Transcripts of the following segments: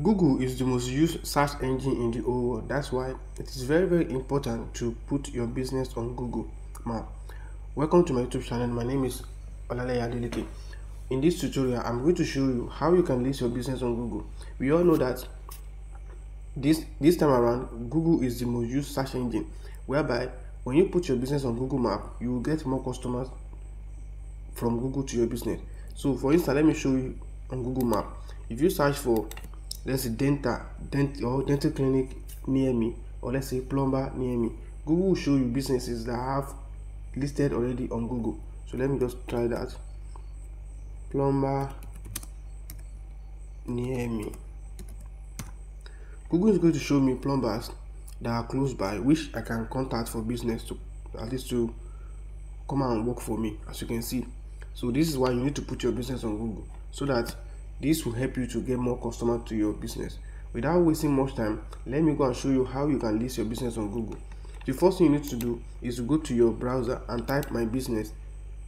Google is the most used search engine in the whole world. That's why it is very, very important to put your business on Google Map. Welcome to my YouTube channel. My name is Olaleye Adeleke. In this tutorial, I'm going to show you how you can list your business on Google. We all know that this time around, Google is the most used search engine, whereby when you put your business on Google Map, you will get more customers from Google to your business. So for instance, let me show you on Google Map. If you search for, let's say, dental clinic near me, or let's say plumber near me, Google will show you businesses that have listed already on Google. So let me just try that. Plumber near me. Google is going to show me plumbers that are close by, which I can contact for business, to at least to come and work for me, as you can see. So this is why you need to put your business on Google, so that this will help you to get more customers to your business. Without wasting much time, let me go and show you how you can list your business on Google. The first thing you need to do is to go to your browser and type my business.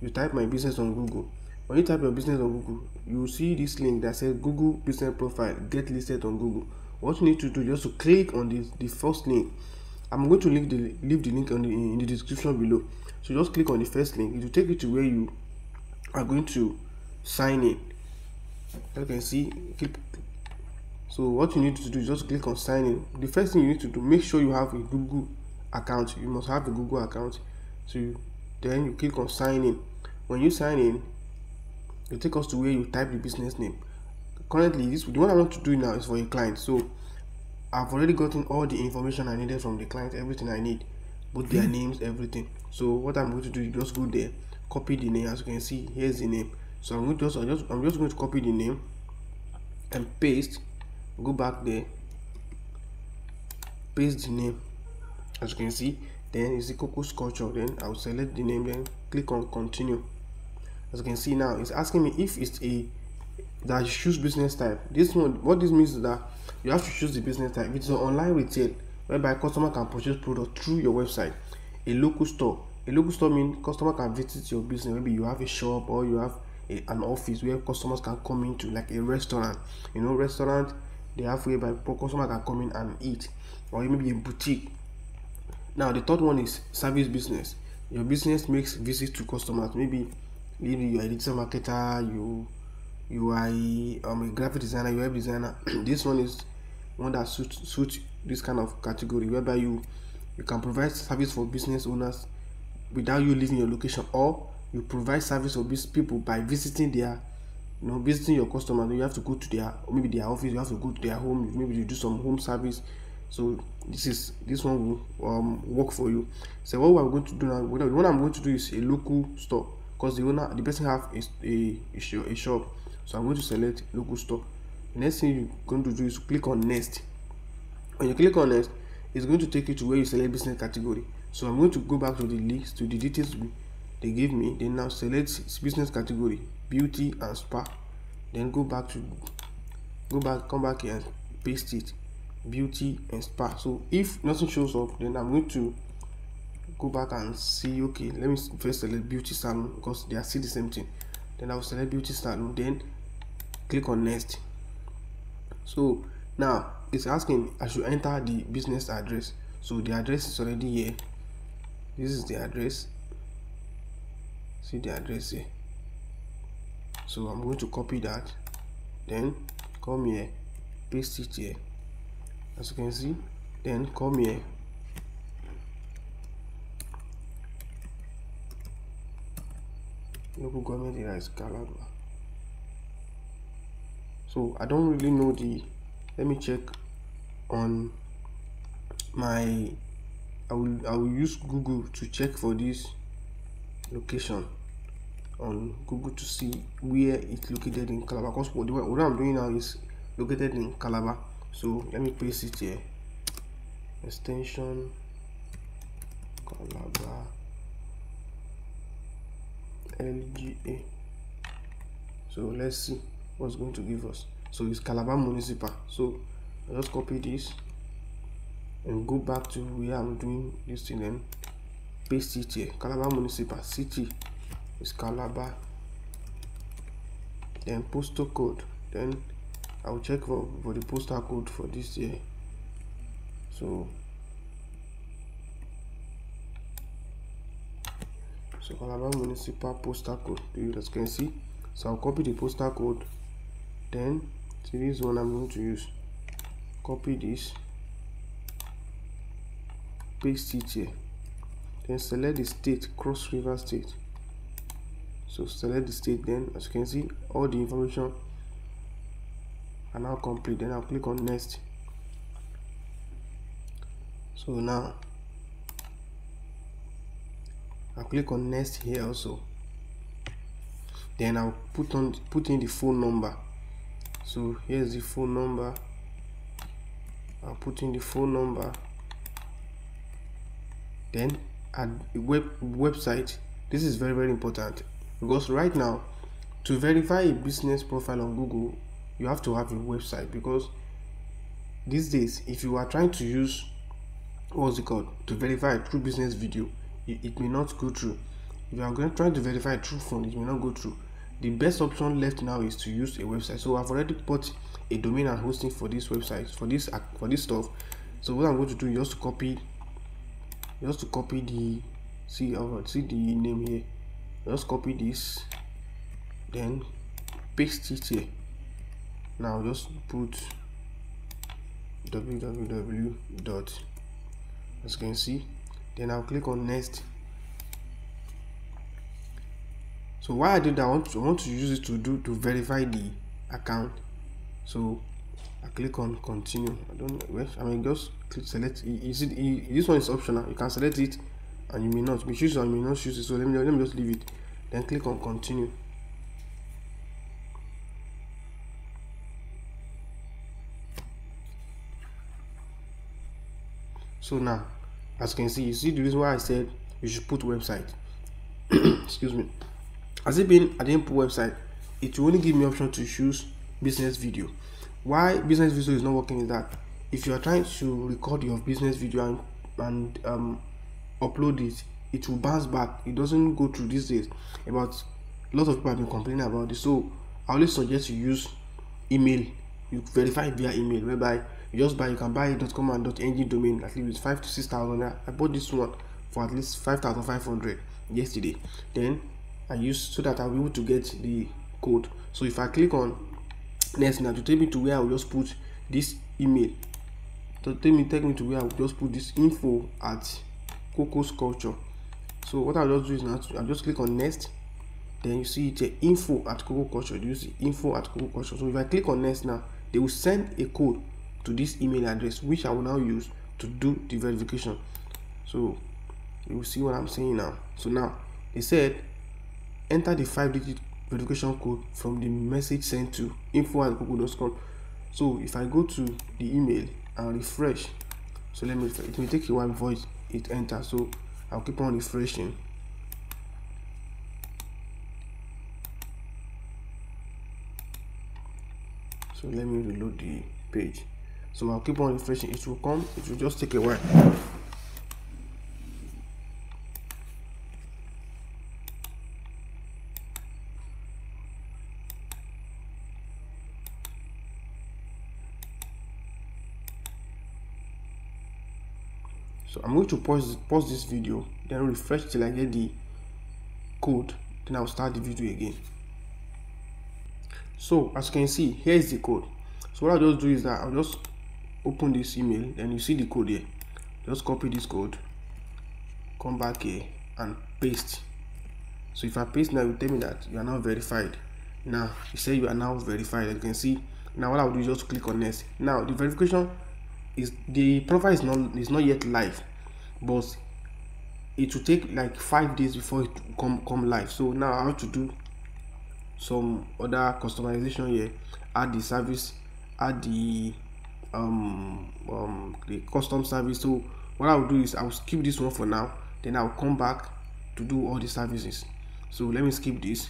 You type my business on Google. When you type your business on Google, you will see this link that says Google Business Profile, get listed on Google. What you need to do is to click on the first link. I'm going to leave the link in the description below. So just click on the first link. It will take you to where you are going to sign in. You can see, so what you need to do is just click on sign in. The first thing you need to do, make sure you have a Google account. You must have a Google account. So then you click on sign in. When you sign in, it will take us to where you type the business name. Currently, the one I want to do now is for a client. So I've already gotten all the information I needed from the client, everything I need, both their names, everything. So what I'm going to do is just go there, copy the name. As you can see, here's the name. So I'm just going to copy the name and paste. Go back there, paste the name. As you can see, then you see Coco Sculpture. Then I'll select the name, then click on continue. As you can see now, it's asking me if it's a that you choose business type. This one, what this means is that you have to choose the business type. It's an online retail whereby customer can purchase product through your website. A local store. A local store means customer can visit your business. Maybe you have a shop or you have an office where customers can come into, like a restaurant. You know, restaurant, they have whereby customer can come in and eat, or maybe a boutique. Now the third one is service business. Your business makes visits to customers. Maybe you are a digital marketer, you are a graphic designer, web designer. This one is one that suits this kind of category, whereby you can provide service for business owners without you leaving your location, or you provide service for these people by visiting their, visiting your customer. You have to go to their, maybe their office. You have to go to their home. Maybe you do some home service. So this one will work for you. So what we're going to do now, what I'm going to do is a local store, because the person have a shop. So I'm going to select local store. The next thing you're going to do is click on next. When you click on next, it's going to take you to where you select business category. So I'm going to go back to the list, to the details they give me. Then now select business category, beauty and spa. Then come back here and paste it, beauty and spa. So if nothing shows up, then I'm going to go back and see. Okay, let me first select beauty salon, because they are still the same thing. Then I'll select beauty salon. Then click on next. So now it's asking I should enter the business address. So the address is already here. This is the address. See the address here. So I'm going to copy that, then come here, paste it here. As you can see, then come here, local government area is Calabar. So I don't really know the, let me check on my, I will use Google to check for this location on Google to see where it's located in Calabar, because what I'm doing now is located in Calabar. So let me paste it here, extension Calabar LGA. So let's see what's going to give us. So it's Calabar Municipal. So I'll just copy this and go back to where I'm doing this thing and paste it here. Calabar Municipal, city is Calabar, then postal code, then I will check for the postal code for this year. So Calabar Municipal postal code, you guys can see. So I'll copy the postal code, then this one I'm going to use. Copy this, paste it here, then select the state, Cross River State. So select the state, then as you can see all the information are now complete. Then I'll click on next. So now I'll click on next here also. Then I'll put in the phone number. So here's the phone number. I'll put in the phone number. Then at the website, this is very, very important, because right now to verify a business profile on Google, you have to have a website, because these days if you are trying to use to verify a true business video, it may not go through. If you are going to try to verify a true phone, it may not go through. The best option left now is to use a website. So I've already bought a domain and hosting for this website, for this stuff. So what I'm going to do is just to copy the see the name here. Just copy this, then paste it here. Now just put www. As you can see, then I'll click on next. So why I did that, I want to use it to verify the account. So I click on continue. Just click select. This one is optional. You can select it, and you may not choose or may not choose it. So let me just leave it. Then click on continue. So now, as you can see, the reason why I said you should put website. Excuse me. I didn't put website. It will only give me option to choose business video. Why business video is not working is that if you are trying to record your business video and upload it, it will bounce back. It doesn't go through these days. A lot of people have been complaining about this. So I always suggest you use email. You verify via email, whereby you just you can buy a .com and .ng domain at least 5,000 to 6,000. I bought this one for at least 5,500 yesterday. Then I use so that I'll be able to get the code. So if I click on next now, to take me to where I'll just put this email. To take me to where I'll just put this info at Coco Sculpture. So what I'll just do is now I'll just click on next. Then you see it here, info at Coco Culture. You see info at Coco Culture. So if I click on next now, they will send a code to this email address, which I will now use to do the verification. So you will see what I'm saying now. So now they said enter the 5-digit verification code from the message sent to info@google.com. So if I go to the email and refresh, so let me refresh. It may take a while before it enters. So I'll keep on refreshing. So let me reload the page. So I'll keep on refreshing. It will come. It will just take a while. So I'm going to pause this video, then refresh till I get the code. Then I'll start the video again. So as you can see, here is the code. So what I'll just do is that I'll just open this email, and you see the code here. Just copy this code, come back here and paste. So if I paste now, it will tell me that you are now verified. Now you say you are now verified. As you can see, now what I'll do is just click on next. Now the verification is, the profile is not yet live, but it will take like 5 days before it come live. So now I have to do some other customization here, add the service, add the custom service. So what I'll do is I'll skip this one for now, then I'll come back to do all the services. So let me skip this.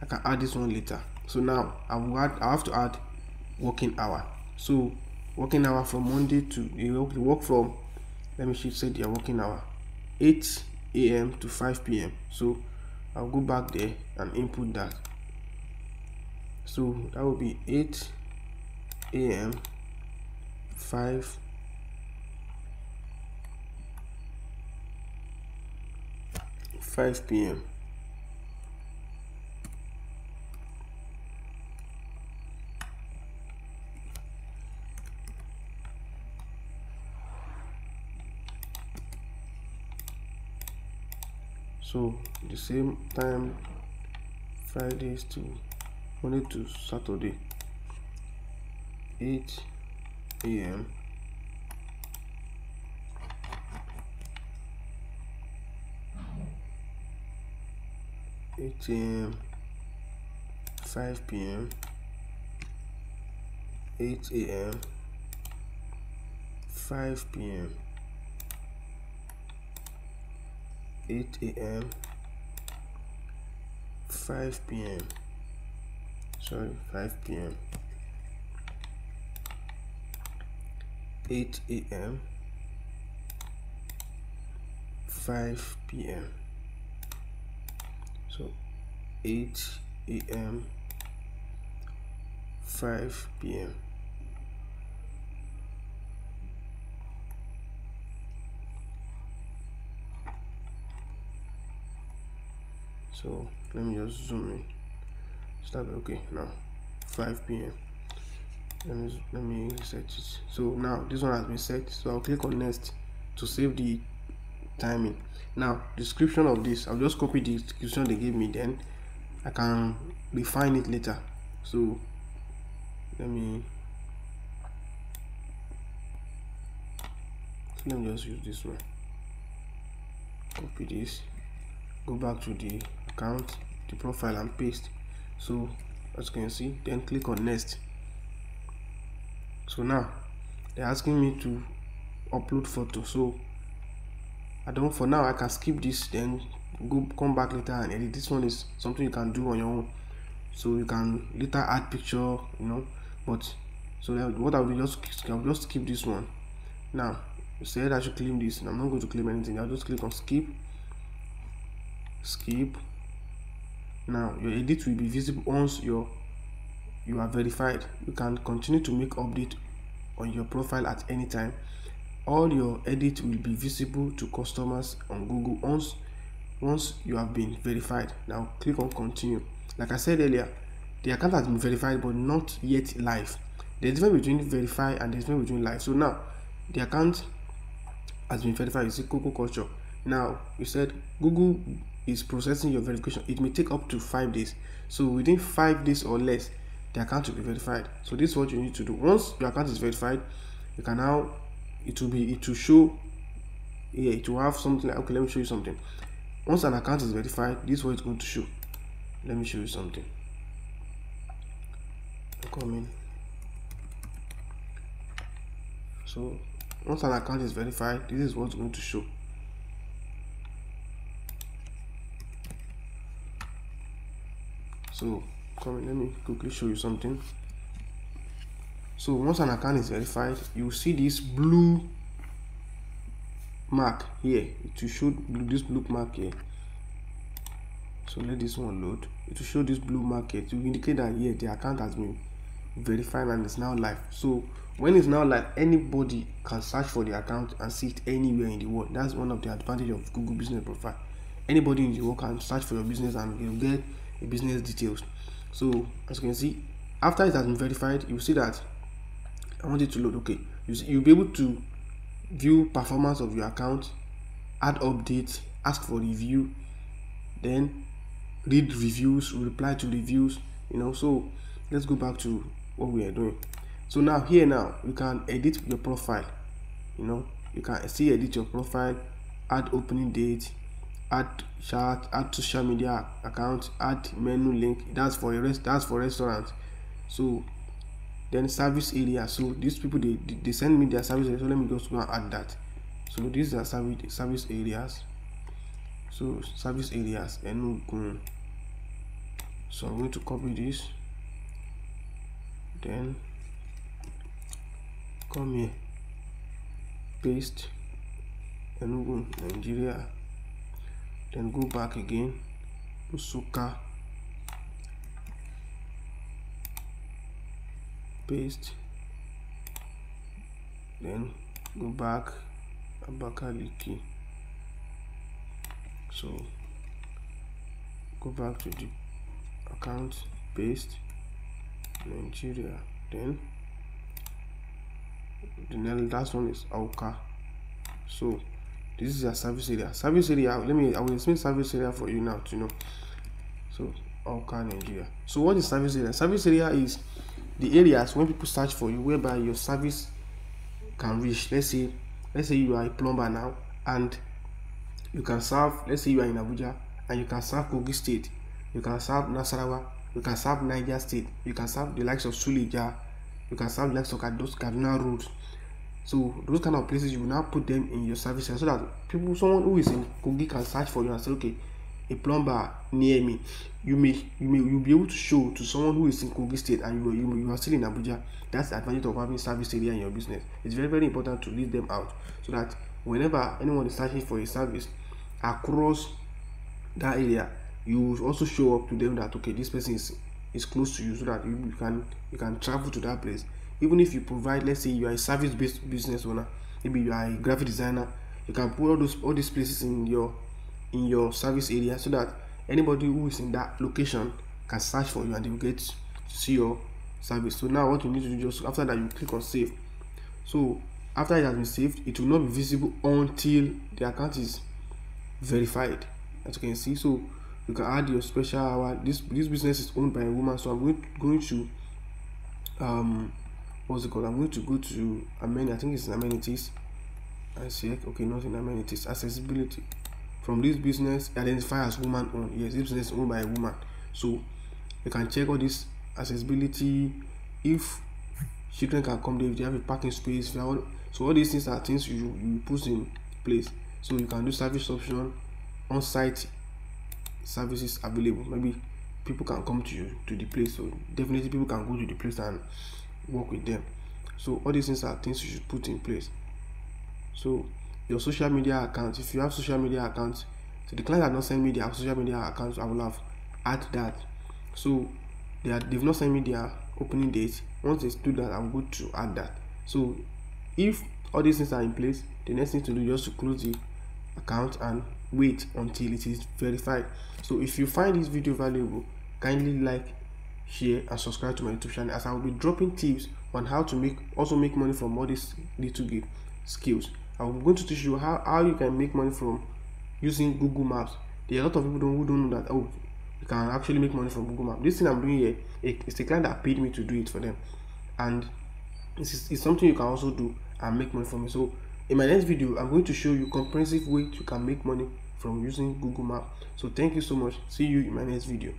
I can add this one later. So now I have to add working hour. So working hour from Monday to let me set their working hour 8 a.m. to 5 p.m. So I'll go back there and input that. So that will be 8 a.m. 5 p.m. So the same time Fridays to Monday to Saturday, 8 a.m. a.m. 5 p.m. 8 a.m. 5 p.m. 8 a.m. 5 p.m. 5 p.m. 8 a.m. 5 p.m. 8 a.m. 5 p.m. So let me just zoom in. Start. Okay, now 5 p.m. Let me set it. So now this one has been set. So I'll click on next to save the timing. Now description of this, I'll just copy the description they gave me, then I can refine it later. So let me just use this one. Copy this, go back to the account, the profile, and paste. So as you can see, then click on next. So now they're asking me to upload photo, so I don't, for now I can skip this, then come back later and edit. This one is something you can do on your own, so you can later add picture, but so what I will just skip this one. Now you said I should claim this, and I'm not going to claim anything. I'll just click on skip. Now your edit will be visible once you are verified. You can continue to make update on your profile at any time. All your edit will be visible to customers on Google once you have been verified. Now click on continue. Like I said earlier, the account has been verified but not yet live. There's a difference between verify and there's a difference between live. So now the account has been verified. You see Coco Sculpture. Now you said Google is processing your verification. It may take up to 5 days. So within 5 days or less, the account will be verified. So this is what you need to do. Once your account is verified, you can now, it will show, yeah, it will have something like, okay, let me show you something. Once an account is verified, this is what it's going to show. Let me show you something. So once an account is verified, this is what's going to show. So let me quickly show you something. So once an account is verified, you see this blue mark here. It will show this blue mark here. So let this one load. It will show this blue mark here to indicate that here the account has been verified and is now live. So when it's now live, anybody can search for the account and see it anywhere in the world. That's one of the advantages of Google Business Profile. Anybody in the world can search for your business and you'll get business details. So as you can see, after it has been verified, you see that I want it to load. Okay, you'll be able to view performance of your account, add updates, ask for review, then read reviews, reply to reviews, so let's go back to what we are doing. So now here, now you can edit your profile, you can see, edit your profile, add opening date, add chart, add social media account, add menu link. That's for the rest, that's for restaurants. So then service area. So these people, they send me their service area. So let me just go and add that. So these are service areas. So service areas, Enugu. So I'm going to copy this, then come here, paste Enugu, Nigeria. Then go back again, Nsukka, paste then go back Abakaliki. So go back to the account, paste Nigeria, then the last one is Awka. So this is a service area. Service area, I will explain service area for you now to know. So Awka Nigeria. So what is service area? Service area is the areas when people search for you whereby your service can reach. Let's say you are a plumber now and you can serve, let's say you are in Abuja and you can serve Kogi State, you can serve Nasarawa, you can serve Niger State, you can serve the likes of Suleja, you can serve the likes of those Kaduna roads. So those kind of places you will now put them in your service so that people, someone who is in Kogi can search for you and say, okay, a plumber near me. You'll be able to show to someone who is in Kogi State and you are still in Abuja. That's the advantage of having service area in your business. It's very, very important to lead them out so that whenever anyone is searching for a service across that area, you also show up to them that okay, this person is close to you, so that you can travel to that place. Even if you provide, let's say you are a service-based business owner, maybe you are a graphic designer, you can put all these places in your service area so that anybody who is in that location can search for you and they will get to see your service. So now what you need to do, just after that you click on save. So after it has been saved, it will not be visible until the account is verified, as you can see. So you can add your special hour. This business is owned by a woman, so I'm going to what's it called, I'm going to go to amenities. I think it's amenities. I check, okay, not in amenities, accessibility. From this business, identify as woman owned. Yes, this business is owned by a woman. So you can check all this accessibility, if children can come there, if they have a parking space. So all these things are things you put in place. So you can do service option, on-site services available. Maybe people can come to you, to the place. So definitely people can go to the place and work with them. So all these things are things you should put in place. So your social media accounts, if you have social media accounts, so the client had not sent me their social media accounts, I will have add that. So they've not sent me their opening date. Once they do that, I'm going to add that. So if all these things are in place, the next thing to do is just to close the account and wait until it is verified. So if you find this video valuable, kindly like, share and subscribe to my YouTube channel, as I will be dropping tips on how to make money from all these little skills. I'm going to teach you how you can make money from using Google Maps. There are a lot of people who don't know that, oh, you can actually make money from Google Maps. This thing I'm doing here, it's the client that paid me to do it for them, and it's something you can also do and make money from it. So in my next video, I'm going to show you comprehensive way you can make money from using Google Maps. So thank you so much. See you in my next video.